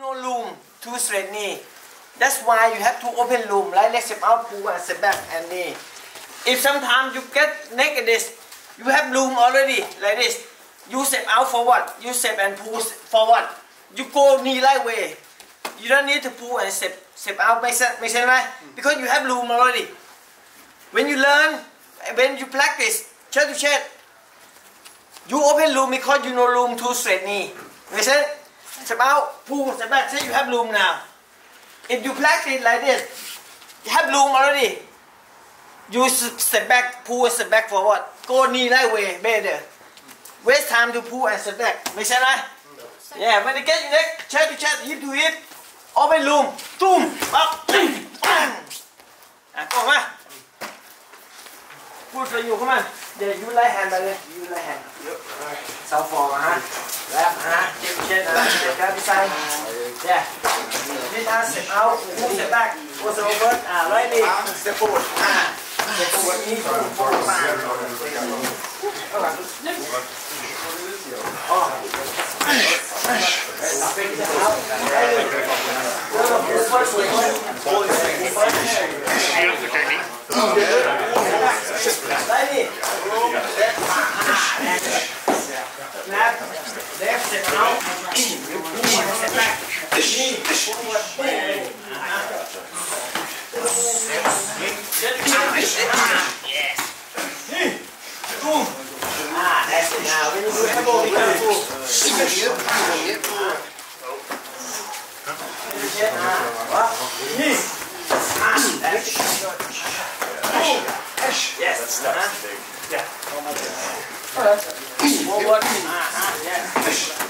No loom to straight knee. That's why you have to open loom. Like leg step out, pull and step back and knee. If sometimes you get neck like this, you have loom already like this. You step out forward, you step and pull forward. You go knee right way. You don't need to pull and step out. Make sense right? Because you have loom already. When you learn, when you practice, chest to chest, you open loom because you know loom to straight knee. Make sense? Step out, pull, step back. Say you have loom now. If you practice like this, you have loom already. You step back, pull, step back forward. Go knee right way, better. Waste time to pull and step back. Make sense, right? Yeah, when you get your neck, chest to chest, hip to hip, open loom, boom, up, bang. Go on, pull for you, come on. Yeah, you right hand, brother. You right hand. South forward, left, chest, step back beside. Yeah. This hand step out, pull, step back, go over, right leg. Step forward, step forward, knee, pull, bang. Yes. That's it now. When you do elbow, be careful. Yes. Yeah. Yes.